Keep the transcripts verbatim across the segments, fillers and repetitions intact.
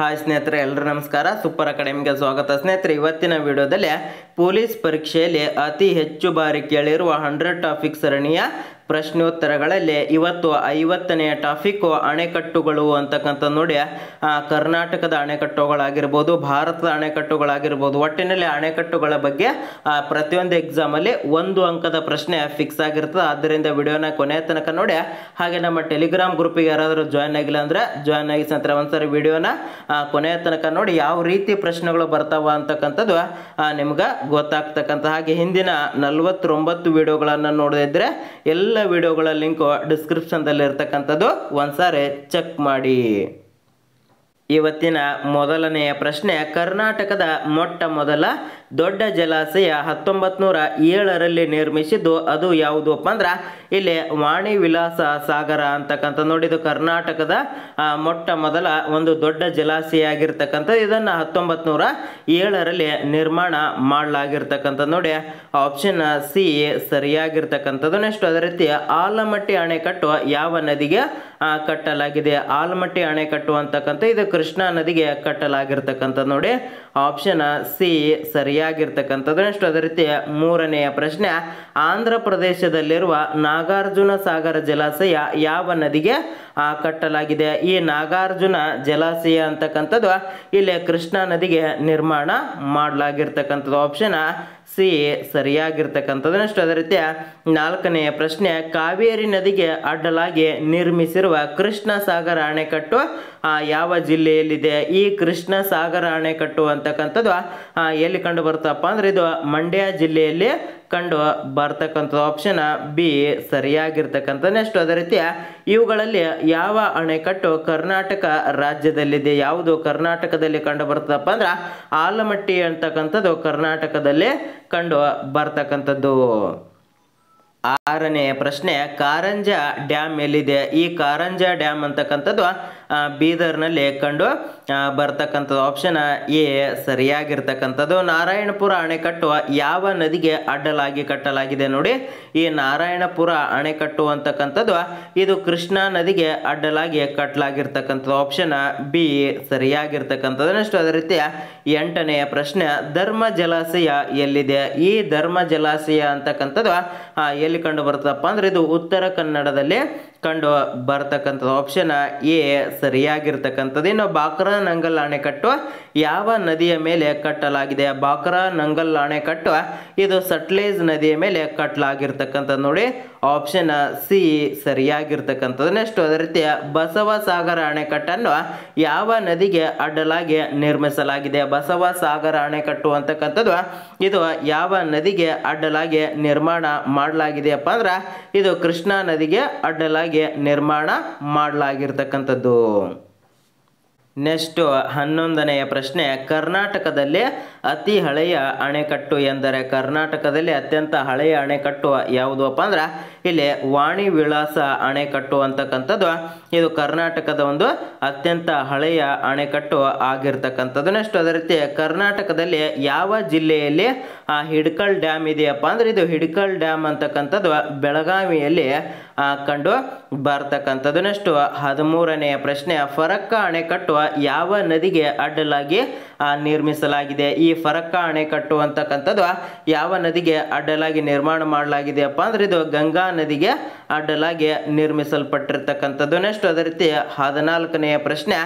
Hi ಸ್ನೇಹಿತರೆ, ಎಲ್ಲರಿಗೂ ನಮಸ್ಕಾರ. ಸೂಪರ್ ಅಕಾಡೆಮಿಗೆ ಸ್ವಾಗತ. ಸ್ನೇಹಿತರೆ, ಇವತ್ತಿನ ವಿಡಿಯೋದಲ್ಲಿ ಪೊಲೀಸ್ ಪರೀಕ್ಷೆಯಲ್ಲಿ ಅತಿ ಹೆಚ್ಚು ಬಾರಿ ಕೇಳಿರುವ ಹಂಡ್ರೆಡ್ ಟಾಪಿಕ್ ಸರಣಿಯ ಪ್ರಶ್ನೋತ್ತರಗಳಲ್ಲಿ ಇವತ್ತು ಐವತ್ತನೆಯ ಟಾಪಿಕ್ ಅಣೆಕಟ್ಟುಗಳು ಅಂತಕ್ಕಂಥ ನೋಡಿ ಕರ್ನಾಟಕದ ಅಣೆಕಟ್ಟುಗಳಾಗಿರ್ಬೋದು, ಭಾರತದ ಅಣೆಕಟ್ಟುಗಳಾಗಿರ್ಬೋದು, ಒಟ್ಟಿನಲ್ಲಿ ಅಣೆಕಟ್ಟುಗಳ ಬಗ್ಗೆ ಪ್ರತಿಯೊಂದು ಎಕ್ಸಾಮಲ್ಲಿ ಒಂದು ಅಂಕದ ಪ್ರಶ್ನೆ ಫಿಕ್ಸ್ ಆಗಿರ್ತದೆ. ಆದ್ದರಿಂದ ವಿಡಿಯೋನ ಕೊನೆಯ ತನಕ ನೋಡಿ. ಹಾಗೆ ನಮ್ಮ ಟೆಲಿಗ್ರಾಮ್ ಗ್ರೂಪಿಗೆ ಯಾರಾದರೂ ಜಾಯ್ನ್ ಆಗಿಲ್ಲ ಅಂದರೆ ಜಾಯ್ನ್ ಆಗಿ ನಂತರ ಒಂದ್ಸರಿ ವಿಡಿಯೋನ ಕೊನೆಯ ತನಕ ನೋಡಿ. ಯಾವ ರೀತಿ ಪ್ರಶ್ನೆಗಳು ಬರ್ತಾವ ಅಂತಕ್ಕಂಥದ್ದು ನಿಮ್ಗೆ ಗೊತ್ತಾಗ್ತಕ್ಕಂಥ ಹಾಗೆ ಹಿಂದಿನ ನಲವತ್ತೊಂಬತ್ತು ವಿಡಿಯೋಗಳನ್ನು ನೋಡದಿದ್ರೆ ಎಲ್ಲ ವಿಡಿಯೋಗಳ ಲಿಂಕ್ ಡಿಸ್ಕ್ರಿಪ್ಷನ್ದಲ್ಲಿ ಇರ್ತಕ್ಕಂಥದ್ದು, ಒಂದ್ಸಾರಿ ಚೆಕ್ ಮಾಡಿ. ಇವತ್ತಿನ ಮೊದಲನೆಯ ಪ್ರಶ್ನೆ, ಕರ್ನಾಟಕದ ಮೊಟ್ಟ ಮೊದಲ ದೊಡ್ಡ ಜಲಾಶಯ ಹತ್ತೊಂಬತ್ತು ನೂರ ಏಳರಲ್ಲಿ ನಿರ್ಮಿಸಿದ್ದು ಅದು ಯಾವುದಪ್ಪ ಅಂದ್ರೆ ಇಲ್ಲಿ ವಾಣಿ ವಿಲಾಸ ಸಾಗರ ಅಂತಕ್ಕಂಥ ನೋಡಿದ್ದು ಕರ್ನಾಟಕದ ಮೊಟ್ಟ ಮೊದಲ ಒಂದು ದೊಡ್ಡ ಜಲಾಶಯ ಆಗಿರ್ತಕ್ಕಂಥದ್ದು. ಇದನ್ನು ಹತ್ತೊಂಬತ್ತು ನೂರ ಏಳರಲ್ಲಿ ನಿರ್ಮಾಣ ಮಾಡಲಾಗಿರ್ತಕ್ಕಂಥದ್ದು ನೋಡಿ ಆಪ್ಷನ್ ಸಿ ಸರಿಯಾಗಿರ್ತಕ್ಕಂಥದ್ದು. ನೆಕ್ಸ್ಟ್, ಅದೇ ರೀತಿ ಆಲಮಟ್ಟಿ ಅಣೆಕಟ್ಟು ಯಾವ ನದಿಗೆ ಕಟ್ಟಲಾಗಿದೆ? ಆಲಮಟ್ಟಿ ಅಣೆಕಟ್ಟು ಅಂತಕ್ಕಂಥ ಇದು ಕೃಷ್ಣಾ ನದಿಗೆ ಕಟ್ಟಲಾಗಿರ್ತಕ್ಕಂಥದ್ದು ನೋಡಿ ಆಪ್ಷನ್ ಸಿ ಸರಿಯಾಗಿರ್ತಕ್ಕಂಥದ್ದು. ನೆಕ್ಸ್ಟ್, ಅದೇ ರೀತಿ ಮೂರನೆಯ ಪ್ರಶ್ನೆ, ಆಂಧ್ರ ಪ್ರದೇಶದಲ್ಲಿರುವ ನಾಗಾರ್ಜುನ ಸಾಗರ ಜಲಾಶಯ ಯಾವ ನದಿಗೆ ಕಟ್ಟಲಾಗಿದೆ? ಈ ನಾಗಾರ್ಜುನ ಜಲಾಶಯ ಅಂತಕ್ಕಂಥದ್ದು ಇಲ್ಲಿ ಕೃಷ್ಣಾ ನದಿಗೆ ನಿರ್ಮಾಣ ಮಾಡಲಾಗಿರ್ತಕ್ಕಂಥದ್ದು ಆಪ್ಷನ್ ಸಿ ಸರಿಯಾಗಿರ್ತಕ್ಕಂಥದ್ದು. ನೆಕ್ಸ್ಟ್, ಅದೇ ರೀತಿ ನಾಲ್ಕನೆಯ ಪ್ರಶ್ನೆ, ಕಾವೇರಿ ನದಿಗೆ ಅಡ್ಡಲಾಗಿ ನಿರ್ಮಿಸಿರುವ ಕೃಷ್ಣ ಸಾಗರ ಅಣೆಕಟ್ಟು ಯಾವ ಜಿಲ್ಲೆಯಲ್ಲಿದೆ? ಈ ಕೃಷ್ಣ ಸಾಗರ ಅಣೆಕಟ್ಟು ಅಂತಕ್ಕಂಥದ್ದು ಎಲ್ಲಿ ಕಂಡು ಬರ್ತಪ್ಪ ಅಂದ್ರೆ ಇದು ಮಂಡ್ಯ ಜಿಲ್ಲೆಯಲ್ಲಿ ಕಂಡು ಬರ್ತಕ್ಕಂಥ ಆಪ್ಷನ್ ಬಿ ಸರಿಯಾಗಿರ್ತಕ್ಕಂಥ. ನೆಕ್ಸ್ಟ್, ಅದೇ ರೀತಿ ಇವುಗಳಲ್ಲಿ ಯಾವ ಅಣೆಕಟ್ಟು ಕರ್ನಾಟಕ ರಾಜ್ಯದಲ್ಲಿದೆ? ಯಾವುದು ಕರ್ನಾಟಕದಲ್ಲಿ ಕಂಡು ಬರ್ತದಪ್ಪ ಅಂದ್ರೆ ಆಲಮಟ್ಟಿ ಅಂತಕ್ಕಂಥದ್ದು ಕರ್ನಾಟಕದಲ್ಲಿ ಕಂಡು ಬರ್ತಕ್ಕಂಥದ್ದು. ಆರನೆಯ ಪ್ರಶ್ನೆ, ಕಾರಂಜ ಡ್ಯಾಮ್ ಎಲ್ಲಿದೆ? ಈ ಕಾರಂಜ ಡ್ಯಾಮ್ ಅಂತಕ್ಕಂಥದ್ದು ಬೀದರ್ನಲ್ಲಿ ಕಂಡು ಬರ್ತಕ್ಕಂಥದ್ದು ಆಪ್ಷನ್ ಎ ಸರಿಯಾಗಿರ್ತಕ್ಕಂಥದ್ದು. ನಾರಾಯಣಪುರ ಅಣೆಕಟ್ಟು ಯಾವ ನದಿಗೆ ಅಡ್ಡಲಾಗಿ ಕಟ್ಟಲಾಗಿದೆ ನೋಡಿ? ಈ ನಾರಾಯಣಪುರ ಅಣೆಕಟ್ಟು ಅಂತಕ್ಕಂಥದ್ದು ಇದು ಕೃಷ್ಣಾ ನದಿಗೆ ಅಡ್ಡಲಾಗಿ ಕಟ್ಟಲಾಗಿರ್ತಕ್ಕಂಥದ್ದು ಆಪ್ಷನ್ ಬಿ ಸರಿಯಾಗಿರ್ತಕ್ಕಂಥದ್ದು. ನೆಕ್ಸ್ಟ್, ಅದೇ ರೀತಿ ಎಂಟನೆಯ ಪ್ರಶ್ನೆ, ಧರ್ಮ ಜಲಾಶಯ ಎಲ್ಲಿದೆ? ಈ ಧರ್ಮ ಜಲಾಶಯ ಅಂತಕ್ಕಂಥದ್ದು ಎಲ್ಲಿ ಕಂಡು ಬರ್ತದಪ್ಪ ಅಂದ್ರೆ ಇದು ಉತ್ತರ ಕನ್ನಡದಲ್ಲಿ ಕಂಡು ಬರ್ತಕ್ಕಂಥದ್ದು ಆಪ್ಷನ್ ಎ ಸರಿಯಾಗಿರ್ತಕ್ಕಂಥದ್ದು. ಇನ್ನು ಬಾಕ್ರಾ ನಂಗಲ್ ಅಣೆಕಟ್ಟು ಯಾವ ನದಿಯ ಮೇಲೆ ಕಟ್ಟಲಾಗಿದೆ? ಬಾಕ್ರಾ ನಂಗಲ್ ಅಣೆಕಟ್ಟು ಇದು ಸಟ್ಲೇಜ್ ನದಿಯ ಮೇಲೆ ಕಟ್ಟಲಾಗಿರ್ತಕ್ಕಂಥದ್ದು ನೋಡಿ ಆಪ್ಷನ್ ಸಿ ಸರಿಯಾಗಿರ್ತಕ್ಕಂಥದ್ದು. ನೆಕ್ಸ್ಟ್, ಅದೇ ರೀತಿ ಬಸವ ಸಾಗರ ಅಣೆಕಟ್ಟನ್ನು ಯಾವ ನದಿಗೆ ಅಡ್ಡಲಾಗಿ ನಿರ್ಮಿಸಲಾಗಿದೆ? ಬಸವ ಸಾಗರ ಅಣೆಕಟ್ಟು ಅಂತಕ್ಕಂಥದ್ದು ಇದು ಯಾವ ನದಿಗೆ ಅಡ್ಡಲಾಗಿ ನಿರ್ಮಾಣ ಮಾಡಲಾಗಿದೆಯಪ್ಪ ಅಂದ್ರೆ ಇದು ಕೃಷ್ಣಾ ನದಿಗೆ ಅಡ್ಡಲಾಗಿ ನಿರ್ಮಾಣ ಮಾಡಲಾಗಿರ್ತಕ್ಕಂಥದ್ದು. ನೆಕ್ಸ್ಟ್, ಹನ್ನೊಂದನೆಯ ಪ್ರಶ್ನೆ, ಕರ್ನಾಟಕದಲ್ಲಿ ಅತಿ ಹಳೆಯ ಅಣೆಕಟ್ಟು ಎಂದರೆ? ಕರ್ನಾಟಕದಲ್ಲಿ ಅತ್ಯಂತ ಹಳೆಯ ಅಣೆಕಟ್ಟು ಯಾವುದು ಅಪ್ಪ ಅಂದ್ರೆ ಇಲ್ಲಿ ವಾಣಿ ವಿಲಾಸ ಅಣೆಕಟ್ಟು ಅಂತಕ್ಕಂಥದ್ದು ಇದು ಕರ್ನಾಟಕದ ಒಂದು ಅತ್ಯಂತ ಹಳೆಯ ಅಣೆಕಟ್ಟು ಆಗಿರ್ತಕ್ಕಂಥದ್ದು. ನೆಕ್ಸ್ಟ್, ಅದೇ ರೀತಿ ಕರ್ನಾಟಕದಲ್ಲಿ ಯಾವ ಜಿಲ್ಲೆಯಲ್ಲಿ ಆ ಹಿಡ್ಕಲ್ ಡ್ಯಾಮ್ ಇದೆಯಪ್ಪ ಅಂದ್ರೆ ಇದು ಹಿಡ್ಕಲ್ ಡ್ಯಾಮ್ ಅಂತಕ್ಕಂಥದ್ದು ಬೆಳಗಾವಿಯಲ್ಲಿ ಕಂಡು ಬರ್ತಕ್ಕಂಥದ್ದು. ನೆಕ್ಸ್ಟ್, ಹದಿಮೂರನೆಯ ಪ್ರಶ್ನೆ, ಫರಕ್ಕ ಅಣೆಕಟ್ಟು ಯಾವ ನದಿಗೆ ಅಡ್ಡಲಾಗಿ ನಿರ್ಮಿಸಲಾಗಿದೆ? ಈ ಫರಕ್ಕ ಅಣೆಕಟ್ಟು ಅಂತಕ್ಕಂಥದ್ದು ಯಾವ ನದಿಗೆ ಅಡ್ಡಲಾಗಿ ನಿರ್ಮಾಣ ಮಾಡಲಾಗಿದೆಯಪ್ಪ ಅಂದ್ರೆ ಇದು ಗಂಗಾ ನದಿಗೆ ಅಡ್ಡಲಾಗಿ ನಿರ್ಮಿಸಲ್ಪಟ್ಟಿರ್ತಕ್ಕಂಥದ್ದು. ನೆಕ್ಸ್ಟ್, ಅದೇ ರೀತಿ ಹದಿನಾಲ್ಕನೆಯ ಪ್ರಶ್ನೆ,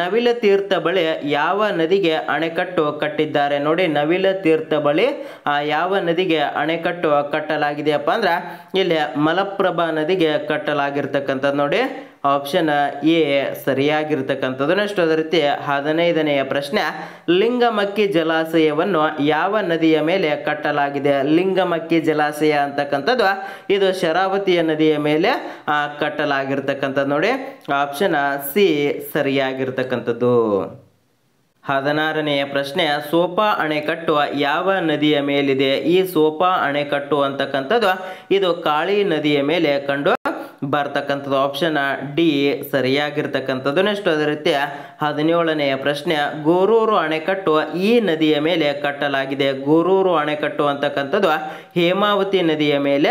ನವಿಲ ತೀರ್ಥ ಬಳಿ ಯಾವ ನದಿಗೆ ಅಣೆಕಟ್ಟು ಕಟ್ಟಿದ್ದಾರೆ ನೋಡಿ? ನವಿಲ ತೀರ್ಥ ಬಳಿ ಯಾವ ನದಿಗೆ ಅಣೆಕಟ್ಟು ಕಟ್ಟಲಾಗಿದೆಯಪ್ಪ ಅಂದ್ರೆ ಇಲ್ಲಿ ಮಲಪ್ರಭಾ ನದಿಗೆ ಕಟ್ಟಲಾಗಿರ್ತಕ್ಕಂಥದ್ದು ನೋಡಿ ಆಪ್ಷನ್ ಎ ಸರಿಯಾಗಿರ್ತಕ್ಕಂಥದ್ದು. ನೆಕ್ಸ್ಟ್, ಅದೇ ರೀತಿ ಹದಿನೈದನೆಯ ಪ್ರಶ್ನೆ, ಲಿಂಗಮಕ್ಕಿ ಜಲಾಶಯವನ್ನು ಯಾವ ನದಿಯ ಮೇಲೆ ಕಟ್ಟಲಾಗಿದೆ? ಲಿಂಗಮಕ್ಕಿ ಜಲಾಶಯ ಅಂತಕ್ಕಂಥದ್ದು ಇದು ಶರಾವತಿಯ ನದಿಯ ಮೇಲೆ ಕಟ್ಟಲಾಗಿರ್ತಕ್ಕಂಥದ್ದು ನೋಡಿ ಆಪ್ಷನ್ ಸಿ ಸರಿಯಾಗಿರ್ತಕ್ಕಂಥದ್ದು. ಹದಿನಾರನೆಯ ಪ್ರಶ್ನೆ, ಸೋಪಾ ಅಣೆಕಟ್ಟು ಯಾವ ನದಿಯ ಮೇಲಿದೆ? ಈ ಸೋಪಾ ಅಣೆಕಟ್ಟು ಅಂತಕ್ಕಂಥದ್ದು ಇದು ಕಾಳಿ ನದಿಯ ಮೇಲೆ ಕಂಡು ಬರ್ತಕ್ಕಂತದ್ದು ಆಪ್ಷನ್ ಡಿ ಸರಿಯಾಗಿರತಕ್ಕಂತದ್ದು. ನೆಕ್ಸ್ಟ್ ಅದೇ ರೀತಿ ಹದಿನೇಳನೆಯ ಪ್ರಶ್ನೆ, ಗೊರೂರು ಅಣೆಕಟ್ಟು ಈ ನದಿಯ ಮೇಲೆ ಕಟ್ಟಲಾಗಿದೆ. ಗೊರೂರು ಅಣೆಕಟ್ಟು ಅಂತಕ್ಕಂಥದ್ದು ಹೇಮಾವತಿ ನದಿಯ ಮೇಲೆ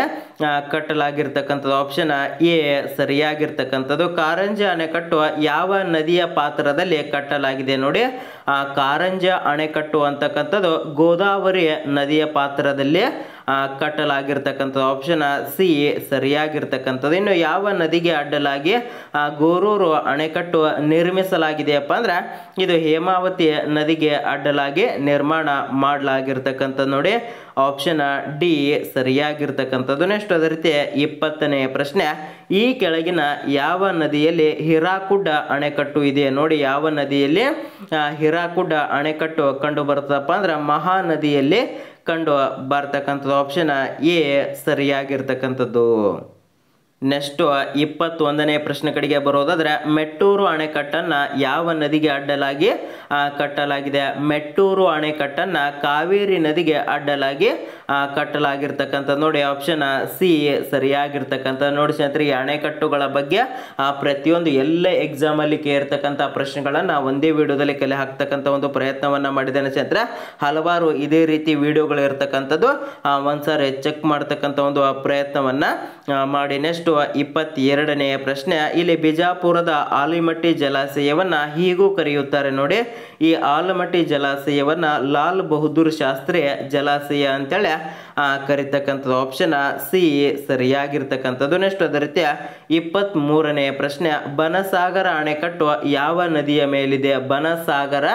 ಕಟ್ಟಲಾಗಿರ್ತಕ್ಕಂಥದ್ದು ಆಪ್ಷನ್ ಎ ಸರಿಯಾಗಿರ್ತಕ್ಕಂಥದ್ದು. ಕಾರಂಜ ಅಣೆಕಟ್ಟು ಯಾವ ನದಿಯ ಪಾತ್ರದಲ್ಲಿ ಕಟ್ಟಲಾಗಿದೆ? ನೋಡಿ, ಆ ಕಾರಂಜ ಅಣೆಕಟ್ಟು ಅಂತಕ್ಕಂಥದ್ದು ಗೋದಾವರಿ ನದಿಯ ಪಾತ್ರದಲ್ಲಿ ಕಟ್ಟಲಾಗಿರ್ತಕ್ಕಂಥದ್ದು ಆಪ್ಷನ್ ಸಿ ಸರಿಯಾಗಿರ್ತಕ್ಕಂಥದ್ದು. ಇನ್ನು ಯಾವ ನದಿಗೆ ಅಡ್ಡಲಾಗಿ ಆ ಗೊರೂರು ಅಣೆಕಟ್ಟು ನಿರ್ಮಿಸಲಾಗಿದೆಯಪ್ಪ ಅಂದ್ರೆ ಇದು ಹೇಮಾವತಿ ನದಿಗೆ ಅಡ್ಡಲಾಗಿ ನಿರ್ಮಾಣ ಮಾಡಲಾಗಿರ್ತಕ್ಕಂಥದ್ದು. ನೋಡಿ, ಆಪ್ಷನ್ ಡಿ ಸರಿಯಾಗಿರ್ತಕ್ಕಂಥದ್ದು. ನೆಕ್ಸ್ಟ್ ಅದೇ ರೀತಿ ಇಪ್ಪತ್ತನೆಯ ಪ್ರಶ್ನೆ, ಈ ಕೆಳಗಿನ ಯಾವ ನದಿಯಲ್ಲಿ ಹಿರಾಕುಡ್ ಅಣೆಕಟ್ಟು ಇದೆ? ನೋಡಿ, ಯಾವ ನದಿಯಲ್ಲಿ ಹಿರಾಕುಡ್ ಅಣೆಕಟ್ಟು ಕಂಡು ಬರ್ತದಪ್ಪ ಅಂದ್ರೆ ಮಹಾನದಿಯಲ್ಲಿ ಕಂಡು ಬರ್ತಕ್ಕಂಥದ್ದು ಆಪ್ಷನ್ ಎ ಸರಿಯಾಗಿರ್ತಕ್ಕಂಥದ್ದು. ನೆಕ್ಸ್ಟ್ ಇಪ್ಪತ್ತೊಂದನೇ ಪ್ರಶ್ನೆ ಕಡೆಗೆ ಬರೋದಾದ್ರೆ, ಮೆಟ್ಟೂರು ಅಣೆಕಟ್ಟನ್ನು ಯಾವ ನದಿಗೆ ಅಡ್ಡಲಾಗಿ ಕಟ್ಟಲಾಗಿದೆ? ಮೆಟ್ಟೂರು ಅಣೆಕಟ್ಟನ್ನು ಕಾವೇರಿ ನದಿಗೆ ಅಡ್ಡಲಾಗಿ ಕಟ್ಟಲಾಗಿರ್ತಕ್ಕಂಥದ್ದು. ನೋಡಿ, ಆಪ್ಷನ್ ಸಿ ಸರಿಯಾಗಿರ್ತಕ್ಕಂಥ. ನೋಡಿ ಸ್ನೇಹಿತರಿಗೆ, ಅಣೆಕಟ್ಟುಗಳ ಬಗ್ಗೆ ಪ್ರತಿಯೊಂದು ಎಲ್ಲ ಎಕ್ಸಾಮಲ್ಲಿ ಕೇರ್ತಕ್ಕಂಥ ಪ್ರಶ್ನೆಗಳನ್ನು ಒಂದೇ ವಿಡಿಯೋದಲ್ಲಿ ಕಲೆ ಹಾಕ್ತಕ್ಕಂಥ ಒಂದು ಪ್ರಯತ್ನವನ್ನು ಮಾಡಿದ್ದೇನೆ ಸ್ನೇಹಿತರೆ. ಹಲವಾರು ಇದೇ ರೀತಿ ವಿಡಿಯೋಗಳು ಇರ್ತಕ್ಕಂಥದ್ದು ಒಂದ್ಸಾರಿ ಚೆಕ್ ಮಾಡ್ತಕ್ಕಂಥ ಒಂದು ಪ್ರಯತ್ನವನ್ನು ಮಾಡಿ. ನೆಕ್ಸ್ಟ್ ಇಪ್ಪತ್ತೆರಡನೆಯ ಪ್ರಶ್ನೆ, ಇಲ್ಲಿ ಬಿಜಾಪುರದ ಆಲಮಟ್ಟಿ ಜಲಾಶಯವನ್ನ ಹೀಗೂ ಕರೆಯುತ್ತಾರೆ. ನೋಡಿ, ಈ ಆಲಮಟ್ಟಿ ಜಲಾಶಯವನ್ನ ಲಾಲ್ ಬಹದ್ದೂರ್ ಶಾಸ್ತ್ರಿ ಜಲಾಶಯ ಅಂತೇಳಿ ಕರಿತಕ್ಕಂಥದ್ದು ಆಪ್ಷನ್ ಸಿ ಸರಿಯಾಗಿರ್ತಕ್ಕಂಥದ್ದು. ನೆಕ್ಸ್ಟ್ ಅದೇ ರೀತಿ ಇಪ್ಪತ್ತ್ ಮೂರನೆಯ ಪ್ರಶ್ನೆ, ಬನಸಾಗರ ಅಣೆಕಟ್ಟು ಯಾವ ನದಿಯ ಮೇಲಿದೆ? ಬನಸಾಗರ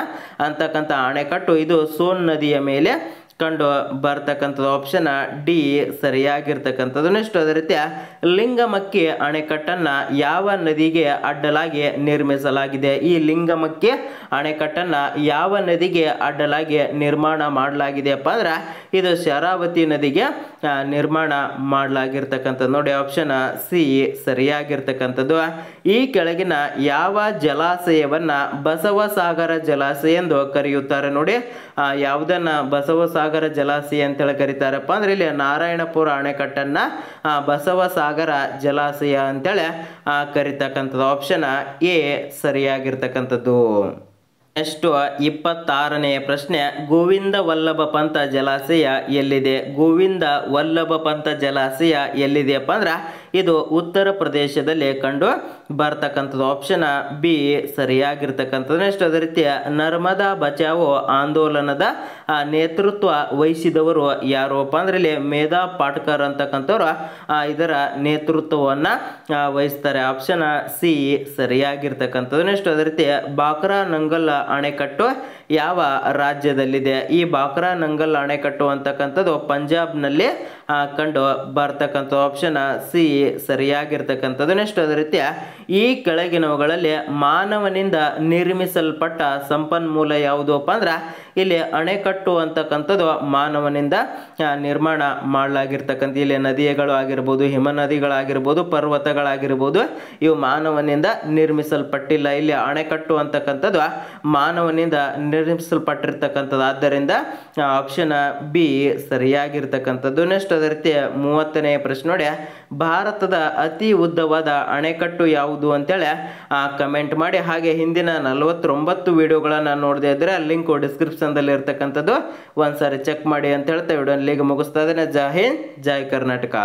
ಅಂತಕ್ಕಂಥ ಅಣೆಕಟ್ಟು ಇದು ಸೋನ್ ನದಿಯ ಮೇಲೆ ಕಂಡು ಬರ್ತಕ್ಕಂಥದ್ದು ಆಪ್ಷನ್ ಡಿ ಸರಿಯಾಗಿರ್ತಕ್ಕಂಥದ್ದು. ನೆಕ್ಸ್ಟ್ ಅದೇ ರೀತಿ ಲಿಂಗಮಕ್ಕಿ ಅಣೆಕಟ್ಟನ್ನು ಯಾವ ನದಿಗೆ ಅಡ್ಡಲಾಗಿ ನಿರ್ಮಿಸಲಾಗಿದೆ? ಈ ಲಿಂಗಮಕ್ಕಿ ಅಣೆಕಟ್ಟನ್ನು ಯಾವ ನದಿಗೆ ಅಡ್ಡಲಾಗಿ ನಿರ್ಮಾಣ ಮಾಡಲಾಗಿದೆಯಪ್ಪ ಅಂದ್ರೆ ಇದು ಶರಾವತಿ ನದಿಗೆ ನಿರ್ಮಾಣ ಮಾಡಲಾಗಿರ್ತಕ್ಕಂಥದ್ದು. ನೋಡಿ, ಆಪ್ಷನ್ ಸಿ ಸರಿಯಾಗಿರ್ತಕ್ಕಂಥದ್ದು. ಈ ಕೆಳಗಿನ ಯಾವ ಜಲಾಶಯವನ್ನು ಬಸವಸಾಗರ ಜಲಾಶಯ ಎಂದು ಕರೆಯುತ್ತಾರೆ? ನೋಡಿ, ಯಾವುದನ್ನು ಬಸವಸಾಗರ ಸಾಗರ ಜಲಾಶಯ ಅಂತೇಳಿ ಕರೀತಾರಪ್ಪ ಅಂದ್ರೆ ಇಲ್ಲಿ ನಾರಾಯಣಪುರ ಅಣೆಕಟ್ಟನ್ನ ಬಸವಸಾಗರ ಜಲಾಶಯ ಅಂತೇಳಿ ಕರಿತಕ್ಕಂಥದ್ದು ಆಪ್ಷನ್ ಎ ಸರಿಯಾಗಿರ್ತಕ್ಕಂಥದ್ದು. ನೆಕ್ಸ್ಟ್ ಇಪ್ಪತ್ತಾರನೆಯ ಪ್ರಶ್ನೆ, ಗೋವಿಂದ ವಲ್ಲಭ ಪಂಥ ಜಲಾಶಯ ಎಲ್ಲಿದೆ? ಗೋವಿಂದ ವಲ್ಲಭ ಪಂಥ ಜಲಾಶಯ ಎಲ್ಲಿದೆಯಪ್ಪ ಅಂದ್ರೆ ಇದು ಉತ್ತರ ಪ್ರದೇಶದಲ್ಲಿ ಕಂಡು ಬರ್ತಕ್ಕಂಥದ್ದು ಆಪ್ಷನ್ ಬಿ ಸರಿಯಾಗಿರ್ತಕ್ಕಂಥದ್ದು. ನೆಕ್ಸ್ಟ್ ಅದೇ ರೀತಿಯ ನರ್ಮದಾ ಬಚಾವೋ ಆಂದೋಲನದ ನೇತೃತ್ವ ವಹಿಸಿದವರು ಯಾರಪ್ಪ ಅಂದ್ರೆ ಇಲ್ಲಿ ಮೇಧಾ ಪಾಟ್ಕರ್ ಅಂತಕ್ಕಂಥವ್ರು ಇದರ ನೇತೃತ್ವವನ್ನು ವಹಿಸ್ತಾರೆ. ಆಪ್ಷನ್ ಸಿ ಸರಿಯಾಗಿರ್ತಕ್ಕಂಥದ್ದು. ನೆಕ್ಸ್ಟ್ ಅದೇ ರೀತಿ ಬಾಕ್ರಾ ನಂಗಲ್ ಅಣೆಕಟ್ಟು ಯಾವ ರಾಜ್ಯದಲ್ಲಿದೆ? ಈ ಬಾಕ್ರಾ ನಂಗಲ್ ಅಣೆಕಟ್ಟು ಅಂತಕ್ಕಂಥದ್ದು ಪಂಜಾಬ್ನಲ್ಲಿ ಕಂಡು ಬರ್ತಕ್ಕಂಥ ಆಪ್ಷನ್ ಸಿ ಸರಿಯಾಗಿರ್ತಕ್ಕಂಥದ್ದು. ನೆಕ್ಸ್ಟ್ ಅದೇ ರೀತಿಯ ಈ ಕೆಳಗಿನವುಗಳಲ್ಲಿ ಮಾನವನಿಂದ ನಿರ್ಮಿಸಲ್ಪಟ್ಟ ಸಂಪನ್ಮೂಲ ಯಾವುದಪ್ಪ ಅಂದ್ರೆ ಇಲ್ಲಿ ಅಣೆಕಟ್ಟು ಅಂತಕ್ಕಂಥದ್ದು ಮಾನವನಿಂದ ನಿರ್ಮಾಣ ಮಾಡಲಾಗಿರ್ತಕ್ಕಂಥ ಇಲ್ಲಿ ನದಿಗಳು ಆಗಿರ್ಬೋದು, ಹಿಮನದಿಗಳಾಗಿರ್ಬೋದು, ಪರ್ವತಗಳಾಗಿರ್ಬೋದು, ಇವು ಮಾನವನಿಂದ ನಿರ್ಮಿಸಲ್ಪಟ್ಟಿಲ್ಲ. ಇಲ್ಲಿ ಅಣೆಕಟ್ಟು ಅಂತಕ್ಕಂಥದ್ದು ಮಾನವನಿಂದ ನಿರ್ಮಿಸಲ್ಪಟ್ಟಿರ್ತಕ್ಕಂಥದ್ದು. ಆದ್ದರಿಂದ ಆಪ್ಷನ್ ಬಿ ಸರಿಯಾಗಿರ್ತಕ್ಕಂಥದ್ದು. ನೆಕ್ಸ್ಟ್ ಅದೇ ರೀತಿ ಮೂವತ್ತನೇ ಪ್ರಶ್ನೆ, ನೋಡಿ, ಭಾರತದ ಅತಿ ಉದ್ದವಾದ ಅಣೆಕಟ್ಟು ಯಾವುದು ಅಂತೇಳಿ ಕಮೆಂಟ್ ಮಾಡಿ. ಹಾಗೆ ಹಿಂದಿನ ನಲವತ್ತೊಂಬತ್ತು ವಿಡಿಯೋಗಳನ್ನು ನೋಡದೆ ಇದ್ರೆ ಲಿಂಕ್ ಡಿಸ್ಕ್ರಿಪ್ಷನ್ದಲ್ಲಿ ಇರ್ತಕ್ಕಂಥದ್ದು ಒಂದ್ಸಾರಿ ಚೆಕ್ ಮಾಡಿ ಅಂತ ಹೇಳ್ತಾ ವಿಡಿಯೋ ಇಲ್ಲಿಗೆ ಮುಗಿಸ್ತಾ ಇದ್ದೇನೆ. ಜೈ ಹಿಂದ್, ಜೈ ಕರ್ನಾಟಕ.